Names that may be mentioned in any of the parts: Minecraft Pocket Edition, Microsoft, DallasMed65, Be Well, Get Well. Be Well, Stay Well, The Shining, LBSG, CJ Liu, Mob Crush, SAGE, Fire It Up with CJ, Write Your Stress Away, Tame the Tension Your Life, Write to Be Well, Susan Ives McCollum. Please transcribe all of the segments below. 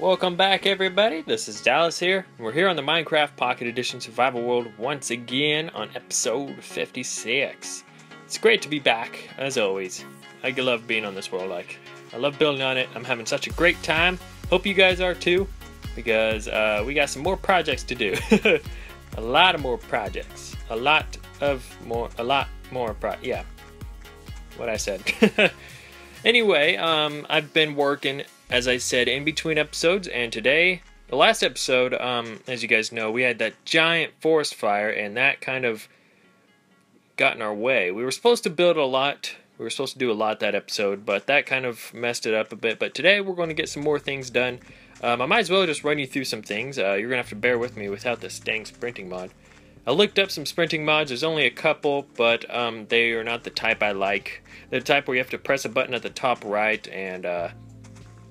Welcome back everybody, this is Dallas here. We're here on the Minecraft Pocket Edition Survival World once again on episode 56. It's great to be back, as always. I love being on this world, I love building on it. I'm having such a great time. Hope you guys are too, because we got some more projects to do. A lot of more projects. Yeah, what I said. Anyway, I've been working, as I said, in between episodes, and today, the last episode, as you guys know, we had that giant forest fire, and that kind of got in our way. We were supposed to build a lot, we were supposed to do a lot that episode, but that kind of messed it up a bit. But today, we're going to get some more things done. I might as well just run you through some things. You're going to have to bear with me without this dang sprinting mod. I looked up some sprinting mods. There's only a couple, but they are not the type I like. They're the type where you have to press a button at the top right and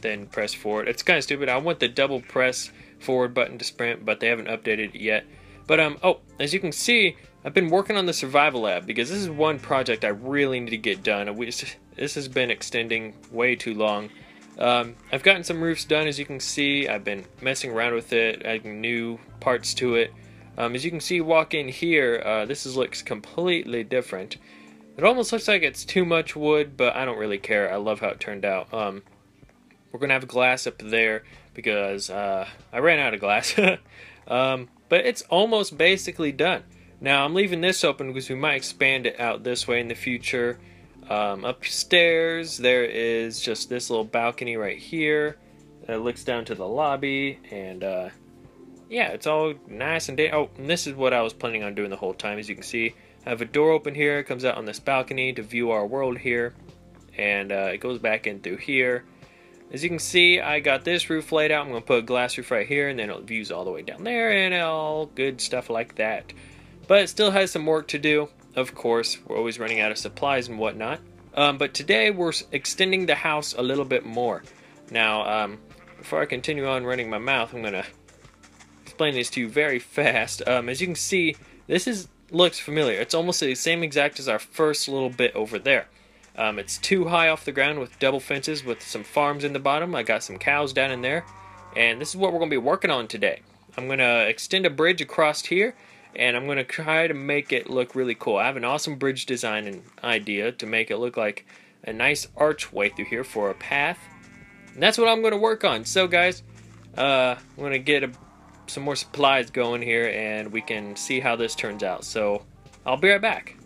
then press forward. It's kind of stupid. I want the double press forward button to sprint, but they haven't updated it yet. But as you can see, I've been working on the survival lab because this is one project I really need to get done. This has been extending way too long. I've gotten some roofs done, as you can see. I've been messing around with it, adding new parts to it. As you can see, walk in here, this looks completely different. It almost looks like it's too much wood, but I don't really care. I love how it turned out. We're going to have glass up there because I ran out of glass. But it's almost basically done. Now, I'm leaving this open because we might expand it out this way in the future. Upstairs, there is just this little balcony right here. It looks down to the lobby and... yeah, it's all nice and oh, and this is what I was planning on doing the whole time. As you can see, I have a door open here. It comes out on this balcony to view our world here. And it goes back in through here. As you can see, I got this roof laid out. I'm going to put a glass roof right here, and then it views all the way down there and all good stuff like that. But it still has some work to do. Of course, we're always running out of supplies and whatnot. But today, we're extending the house a little bit more. Now, before I continue on running my mouth, I'm going to explain these to you very fast. As you can see, this looks familiar. It's almost the same exact as our first little bit over there. It's too high off the ground with double fences with some farms in the bottom. I got some cows down in there, and this is what we're going to be working on today. I'm going to extend a bridge across here, and I'm going to try to make it look really cool. I have an awesome bridge design and idea to make it look like a nice archway through here for a path, and that's what I'm going to work on. So guys, I'm going to get some more supplies going here, and we can see how this turns out. So I'll be right back.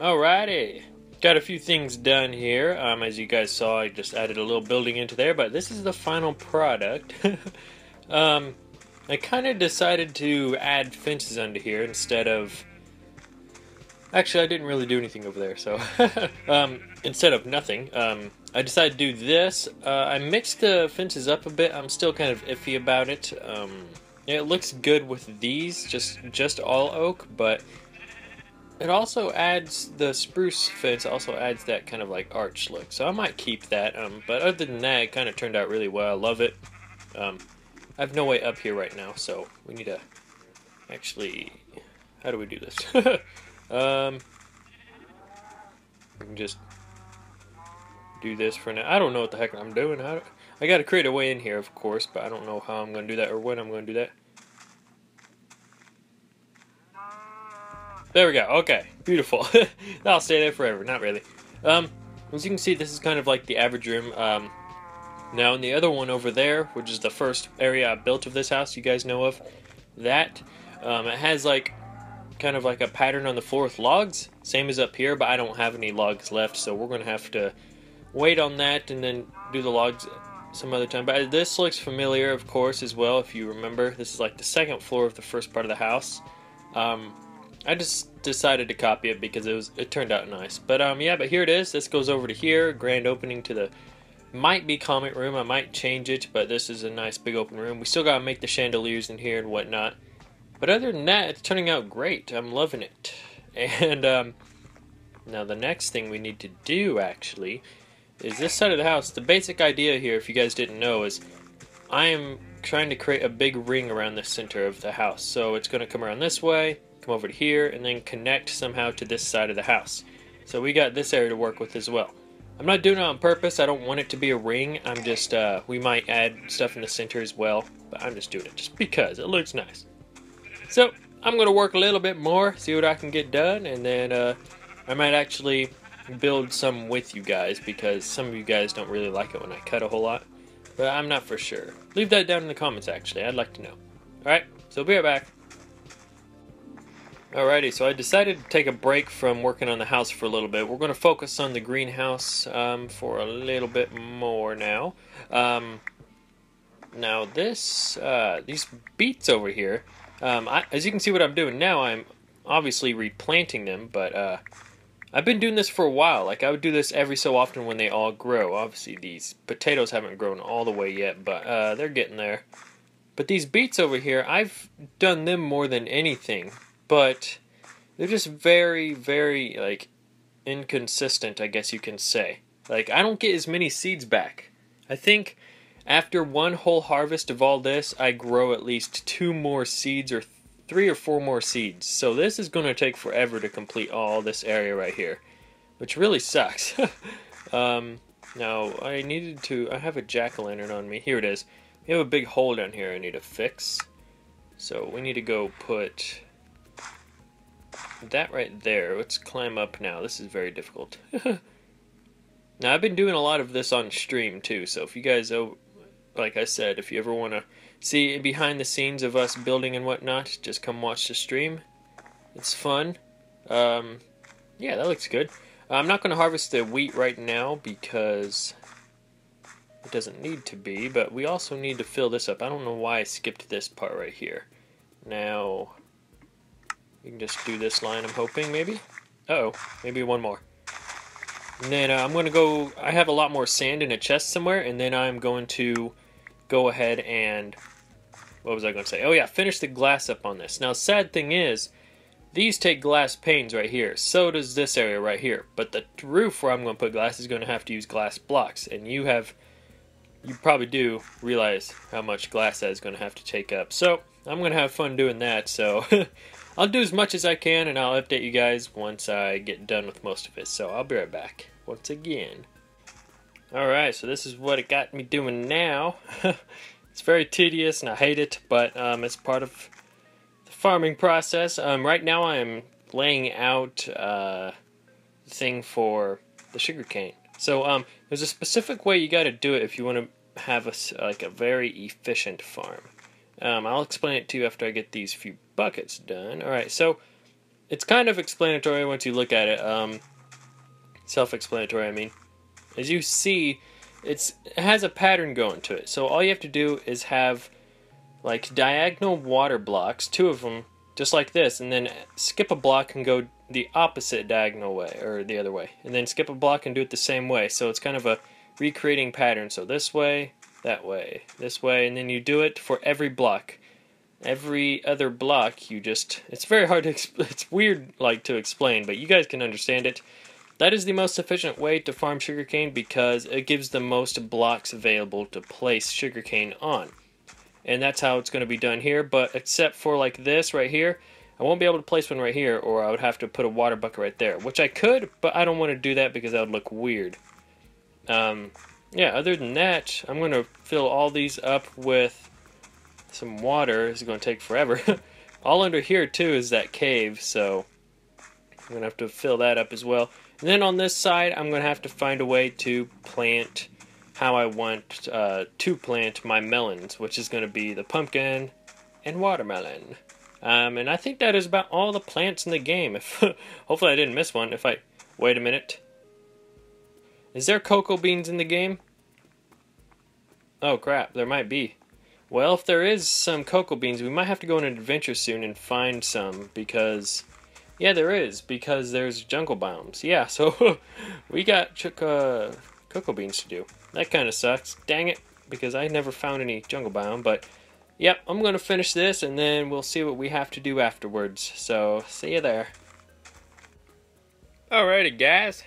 Alrighty, got a few things done here. As you guys saw, I just added a little building into there, but this is the final product. I kind of decided to add fences under here instead of... Actually, I didn't really do anything over there, so... instead of nothing, I decided to do this. I mixed the fences up a bit. I'm still kind of iffy about it. It looks good with these, just all oak, but... It also adds, the spruce fence also adds that kind of like arch look, so I might keep that, but other than that, it kind of turned out really well. I love it. I have no way up here right now, so we need to actually, how do we do this? We can just do this for now. I don't know what the heck I'm doing. I gotta create a way in here, of course, but I don't know how I'm gonna do that or when I'm gonna do that. There we go. Okay, beautiful. That'll stay there forever. Not really. As you can see, this is kind of like the average room. Now, in the other one over there, which is the first area I built of this house, you guys know of that. It has like kind of like a pattern on the floor with logs, same as up here. But I don't have any logs left, so we're gonna have to wait on that and then do the logs some other time. But this looks familiar, of course, as well. If you remember, this is like the second floor of the first part of the house. I just decided to copy it because it turned out nice. But yeah, but here it is. This goes over to here. Grand opening to the might be comet room. I might change it, but this is a nice big open room. We still gotta make the chandeliers in here and whatnot. But other than that, it's turning out great. I'm loving it. And now the next thing we need to do actually is this side of the house. The basic idea here, if you guys didn't know, is I am trying to create a big ring around the center of the house. So it's gonna come around this way, come over to here, and then connect somehow to this side of the house. So we got this area to work with as well. I'm not doing it on purpose. I don't want it to be a ring. I'm just, we might add stuff in the center as well, but I'm just doing it just because it looks nice. So I'm gonna work a little bit more, see what I can get done, and then I might actually build some with you guys because some of you guys don't really like it when I cut a whole lot, but I'm not for sure. Leave that down in the comments actually, I'd like to know. Alright, so we'll be right back. Alrighty, so I decided to take a break from working on the house for a little bit. We're going to focus on the greenhouse for a little bit more now. Now this, these beets over here, as you can see what I'm doing now, I'm obviously replanting them, but I've been doing this for a while. Like I would do this every so often when they all grow. Obviously these potatoes haven't grown all the way yet, but they're getting there. But these beets over here, I've done them more than anything. But they're just very, very, like, inconsistent, I guess you can say. Like, I don't get as many seeds back. I think after one whole harvest of all this, I grow at least 2 more seeds or 3 or 4 more seeds. So this is going to take forever to complete all this area right here, which really sucks. Now, I have a jack-o'-lantern on me. Here it is. We have a big hole down here I need to fix. So we need to go put that right there. Let's climb up now. This is very difficult. Now I've been doing a lot of this on stream too, so if you guys, like I said, if you ever want to see behind the scenes of us building and whatnot, just come watch the stream. It's fun. Yeah, that looks good. I'm not going to harvest the wheat right now because it doesn't need to be, but we also need to fill this up. I don't know why I skipped this part right here. Now we can just do this line, I'm hoping, maybe? Uh-oh, maybe one more. And then I'm going to go, I have a lot more sand in a chest somewhere, and then I'm going to go ahead and, what was I going to say? Oh yeah, finish the glass up on this. Now, sad thing is, these take glass panes right here. So does this area right here. But the roof where I'm going to put glass is going to have to use glass blocks. And you probably do realize how much glass that is going to have to take up. So I'm going to have fun doing that, so I'll do as much as I can, and I'll update you guys once I get done with most of it. So I'll be right back once again. Alright, so this is what it got me doing now. It's very tedious, and I hate it, but it's part of the farming process. Right now I'm laying out the thing for the sugarcane. So there's a specific way you got to do it if you want to have a very efficient farm. I'll explain it to you after I get these few buckets done. Alright, so it's kind of explanatory once you look at it. Self-explanatory, I mean. As you see, it has a pattern going to it. So all you have to do is have like diagonal water blocks, 2 of them, just like this, and then skip a block and go the opposite diagonal way, or the other way. And then skip a block and do it the same way. So it's kind of a recreating pattern. So this way, that way, this way, and then you do it for every block. Every other block, you just, it's very hard to, it's weird like to explain, but you guys can understand it. That is the most efficient way to farm sugarcane because it gives the most blocks available to place sugarcane on. And that's how it's going to be done here, but except for like this right here, I won't be able to place one right here, or I would have to put a water bucket right there, which I could, but I don't want to do that because that would look weird. Yeah, other than that, I'm going to fill all these up with some water. This is going to take forever. All under here, too, is that cave, so I'm going to have to fill that up as well. And then on this side, I'm going to have to find a way to plant how I want to plant my melons, which is going to be the pumpkin and watermelon. And I think that is about all the plants in the game. If hopefully I didn't miss one. If I... Wait a minute. Is there cocoa beans in the game? Oh crap, there might be. Well, if there is some cocoa beans, we might have to go on an adventure soon and find some, because... yeah, there is, because there's jungle biomes. Yeah, so we got cocoa beans to do. That kind of sucks. Dang it, because I never found any jungle biome, but... yep, I'm going to finish this, and then we'll see what we have to do afterwards. So, see you there. Alrighty, guys.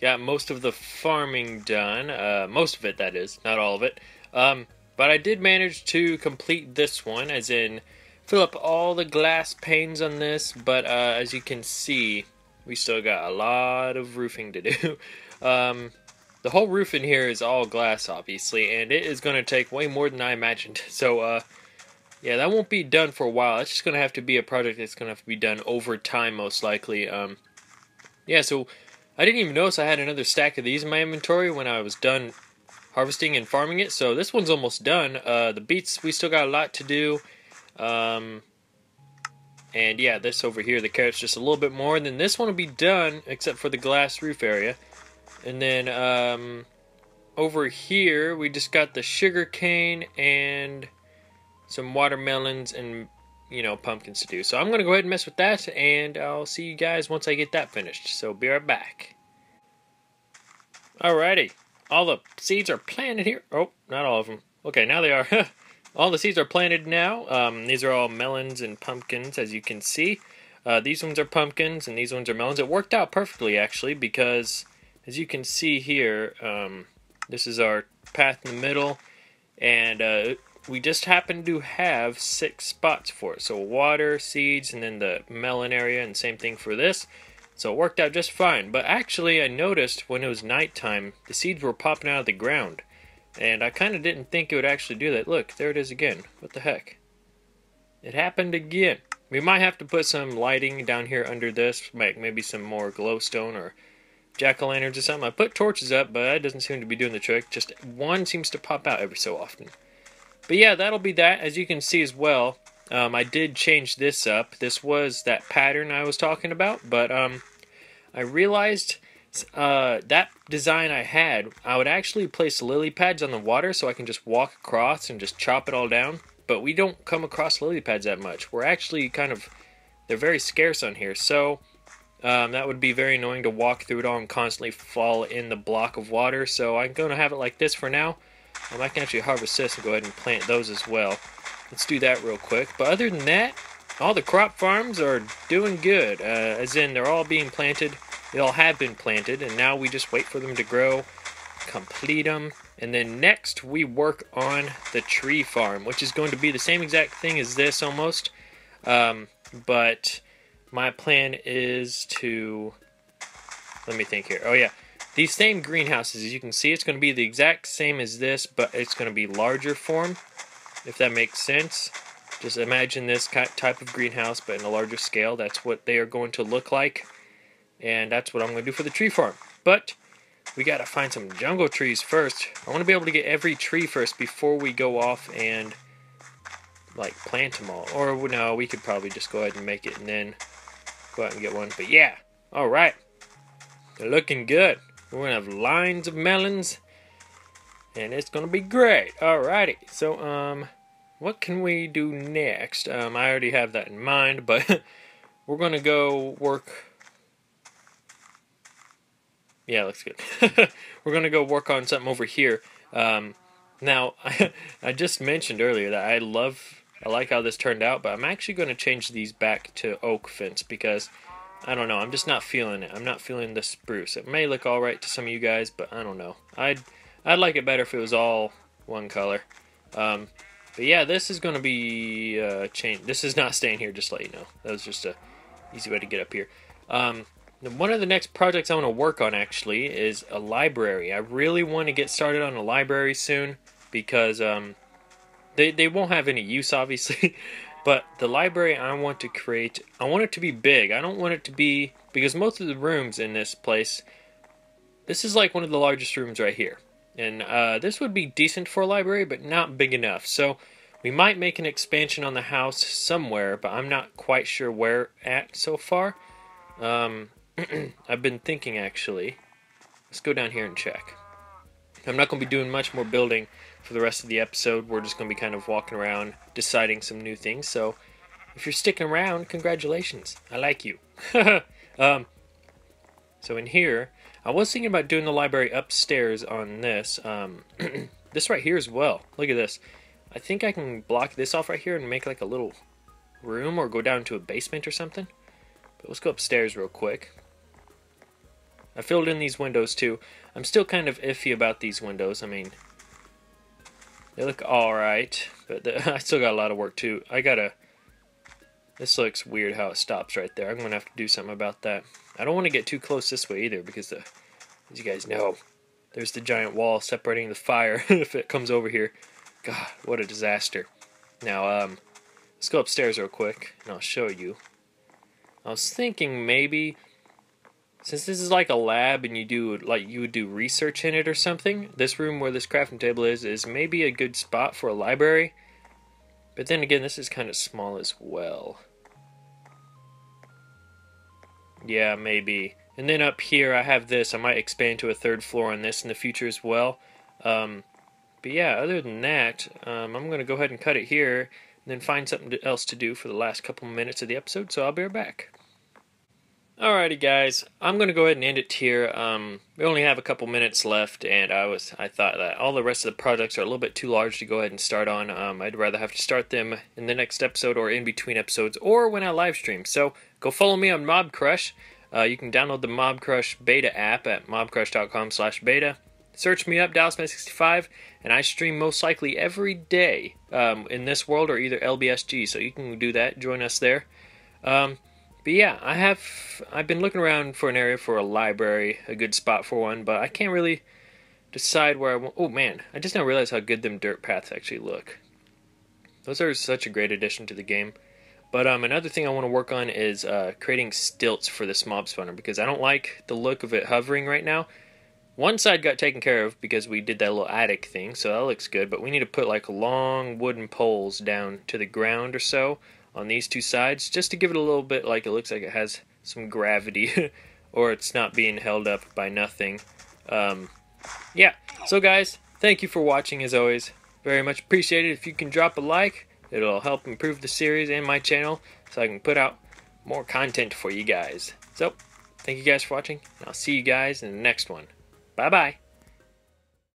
Got most of the farming done. Most of it, that is. Not all of it. But I did manage to complete this one, as in fill up all the glass panes on this, but as you can see, we still got a lot of roofing to do. The whole roof in here is all glass, obviously, and it is going to take way more than I imagined. So, yeah, that won't be done for a while. It's just going to have to be a project that's going to have to be done over time, most likely. Yeah, so I didn't even notice I had another stack of these in my inventory when I was done harvesting and farming it, so this one's almost done. The beets, we still got a lot to do. And yeah, this over here, the carrots, just a little bit more, and then this one will be done except for the glass roof area. And then over here we just got the sugar cane and some watermelons and, you know, pumpkins to do. So I'm gonna go ahead and mess with that, and I'll see you guys once I get that finished. So be right back. Alrighty. All the seeds are planted here. Oh, not all of them. Okay, now they are. All the seeds are planted now. These are all melons and pumpkins, as you can see. These ones are pumpkins, and these ones are melons. It worked out perfectly, actually, because, as you can see here, this is our path in the middle. And we just happen to have 6 spots for it. So water, seeds, and then the melon area, and same thing for this. So it worked out just fine. But actually, I noticed when it was nighttime, the seeds were popping out of the ground. And I kind of didn't think it would actually do that. Look, there it is again. What the heck? It happened again. We might have to put some lighting down here under this. Like maybe some more glowstone or jack-o'-lanterns or something. I put torches up, but that doesn't seem to be doing the trick. Just one seems to pop out every so often. But yeah, that'll be that. As you can see as well, I did change this up. This was that pattern I was talking about, but I realized that design I had, I would actually place lily pads on the water so I can just walk across and just chop it all down. But we don't come across lily pads that much. We're actually kind of, they're very scarce on here, so that would be very annoying to walk through it all and constantly fall in the block of water. So I'm going to have it like this for now. I can actually harvest this and go ahead and plant those as well. Let's do that real quick. But other than that, all the crop farms are doing good. As in, they're all being planted. They all have been planted, and now we just wait for them to grow, complete them, and then next we work on the tree farm, which is going to be the same exact thing as this almost. But my plan is to... let me think here. Oh yeah. These same greenhouses, as you can see, it's going to be the exact same as this, but it's going to be larger form, if that makes sense. Just imagine this type of greenhouse, but in a larger scale. That's what they are going to look like, and that's what I'm going to do for the tree farm. But we got to find some jungle trees first. I want to be able to get every tree first before we go off and, like, plant them all. Or, no, we could probably just go ahead and make it and then go out and get one. But, yeah, all right. They're looking good. We're going to have lines of melons, and it's going to be great. Alrighty, so what can we do next? I already have that in mind, but we're going to go work... yeah, looks good. We're going to go work on something over here. Now, I just mentioned earlier that I like how this turned out, but I'm actually going to change these back to oak fence because... I don't know, I'm just not feeling it. I'm not feeling the spruce. It may look alright to some of you guys, but I don't know. I'd like it better if it was all one color. But yeah, this is going to be changed. This is not staying here, just to let you know. That was just a easy way to get up here. One of the next projects I want to work on, actually, is a library. I really want to get started on a library soon because they won't have any use, obviously. But the library I want to create, I want it to be big. I don't want it to be, because most of the rooms in this place, this is like one of the largest rooms right here. And this would be decent for a library, but not big enough. So we might make an expansion on the house somewhere, but I'm not quite sure where at so far. I've been thinking, actually. Let's go down here and check. I'm not going to be doing much more building for the rest of the episode. We're just going to be kind of walking around deciding some new things. So if you're sticking around, congratulations. I like you. So in here, I was thinking about doing the library upstairs on this. This right here as well. Look at this. I think I can block this off right here and make like a little room or go down to a basement or something. But let's go upstairs real quick. I filled in these windows too. I'm still kind of iffy about these windows. I mean, they look alright, but I still got a lot of work too. This looks weird how it stops right there. I'm going to have to do something about that. I don't want to get too close this way either because, as you guys know, there's the giant wall separating the fire if it comes over here. God, what a disaster. Now, let's go upstairs real quick and I'll show you. I was thinking maybe, since this is like a lab and you would do research in it or something, this room where this crafting table is maybe a good spot for a library. But then again, this is kind of small as well. Yeah, maybe. And then up here, I have this. I might expand to a third floor on this in the future as well. But yeah, other than that, I'm going to go ahead and cut it here and then find something else to do for the last couple minutes of the episode, so I'll be right back. Alrighty, guys. I'm going to go ahead and end it here. We only have a couple minutes left, and I thought that all the rest of the projects are a little bit too large to go ahead and start on. I'd rather have to start them in the next episode or in between episodes or when I live stream. So go follow me on Mob Crush. You can download the Mob Crush beta app at mobcrush.com/beta. Search me up, DallasMed65, and I stream most likely every day in this world or either LBSG, so you can do that. Join us there. But yeah, I've been looking around for an area for a library, a good spot for one, but I can't really decide where I want. Oh man, I just now realized how good them dirt paths actually look. Those are such a great addition to the game. But another thing I want to work on is creating stilts for this mob spawner because I don't like the look of it hovering right now. One side got taken care of because we did that little attic thing, so that looks good. But we need to put like long wooden poles down to the ground or so on these two sides just to give it a little bit like it looks like it has some gravity or it's not being held up by nothing. Yeah, so guys, thank you for watching as always. Very much appreciated if you can drop a like. It'll help improve the series and my channel so I can put out more content for you guys. So, thank you guys for watching, and I'll see you guys in the next one. Bye-bye.